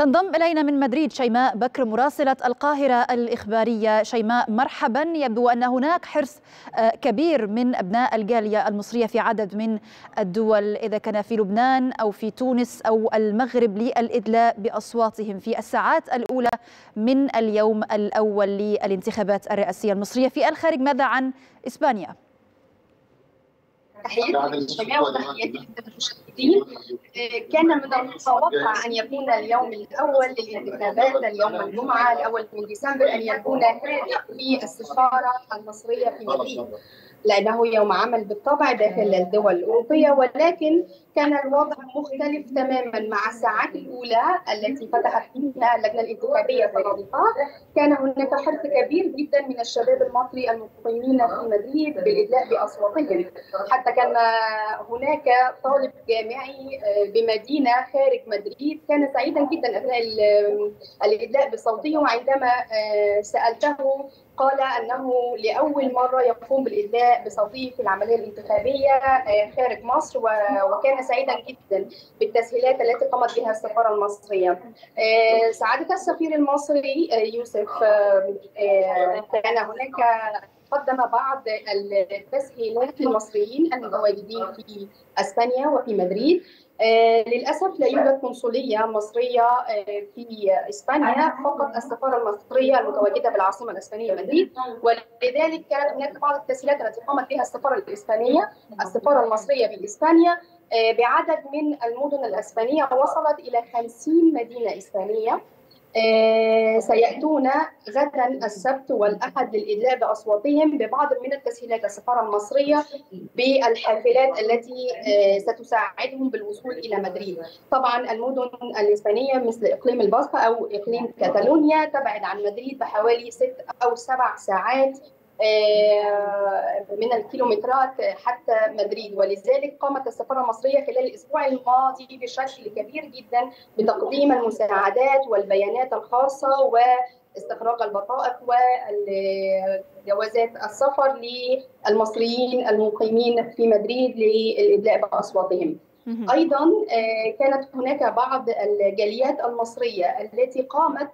تنضم إلينا من مدريد شيماء بكر مراسلة القاهرة الإخبارية. شيماء مرحبا، يبدو أن هناك حرص كبير من أبناء الجالية المصرية في عدد من الدول، إذا كان في لبنان أو في تونس أو المغرب، للإدلاء بأصواتهم في الساعات الأولى من اليوم الأول للانتخابات الرئاسية المصرية. في الخارج ماذا عن إسبانيا؟ تحياتي للجميع وتحياتي للمشاهدين. كان من المتوقع أن يكون اليوم الأول للانتخابات اليوم الجمعة 1 ديسمبر أن يكون في السفارة المصرية في مدريد، لأنه يوم عمل بالطبع داخل الدول الأوروبية، ولكن كان الوضع مختلف تماما. مع الساعات الأولى التي فتحت فيها اللجنة الانتخابية طريقها، كان هناك حرص كبير جدا من الشباب المصري المقيمين في مدريد بالإدلاء بأصواتهم، حتى كان هناك طالب جامعي بمدينة خارج مدريد كان سعيدا جدا أثناء الإدلاء بصوته، وعندما سألته قال أنه لأول مرة يقوم بالإدلاء بصوته في العملية الانتخابية خارج مصر، وكان سعيدا جدا بالتسهيلات التي قامت بها السفارة المصرية. سعادة السفير المصري يوسف، كان هناك قدم بعض التسهيلات للمصريين المتواجدين في اسبانيا وفي مدريد. للاسف لا يوجد قنصليه مصريه في اسبانيا، فقط السفاره المصريه المتواجده بالعاصمه الاسبانيه مدريد، ولذلك كانت هناك بعض التسهيلات التي قامت بها السفاره المصريه في اسبانيا بعدد من المدن الاسبانيه، وصلت الى 50 مدينه اسبانيه. سيأتون غدا السبت والأحد للإدلاء بأصواتهم ببعض من التسهيلات. السفارة المصرية بالحافلات التي ستساعدهم بالوصول إلى مدريد. طبعا المدن الإسبانية مثل إقليم الباسكا أو إقليم كاتالونيا تبعد عن مدريد بحوالي 6 أو 7 ساعات من الكيلومترات حتى مدريد، ولذلك قامت السفارة المصرية خلال الأسبوع الماضي بشكل كبير جدا بتقديم المساعدات والبيانات الخاصة واستخراج البطائق وجوازات السفر للمصريين المقيمين في مدريد للإدلاء بأصواتهم. أيضا كانت هناك بعض الجاليات المصرية التي قامت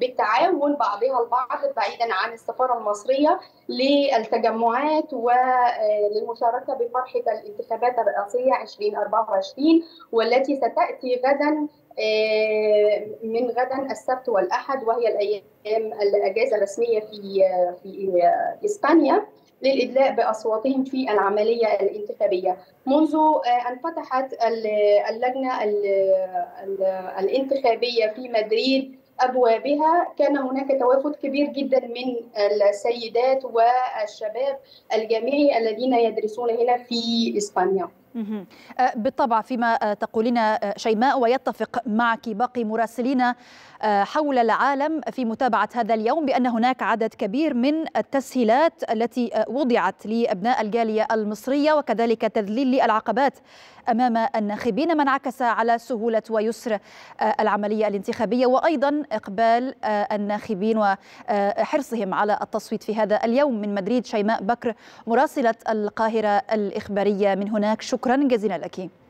بالتعاون بعضها البعض بعيدا عن السفارة المصرية للتجمعات وللمشاركة بفرحة الانتخابات الرئاسية 2024، والتي ستأتي غدا من غدا السبت والأحد، وهي الأيام الأجازة الرسمية في إسبانيا، للإدلاء بأصواتهم في العملية الانتخابية. منذ أن فتحت اللجنة الانتخابية في مدريد أبوابها، كان هناك توافد كبير جدا من السيدات والشباب الجامعي الذين يدرسون هنا في إسبانيا. بالطبع فيما تقولين شيماء، ويتفق معك باقي مراسلين حول العالم في متابعة هذا اليوم بأن هناك عدد كبير من التسهيلات التي وضعت لأبناء الجالية المصرية، وكذلك تذليل العقبات أمام الناخبين، ما انعكس على سهولة ويسر العملية الانتخابية، وأيضا إقبال الناخبين وحرصهم على التصويت في هذا اليوم. من مدريد شيماء بكر مراسلة القاهرة الإخبارية، من هناك شكرا جزيلا لك.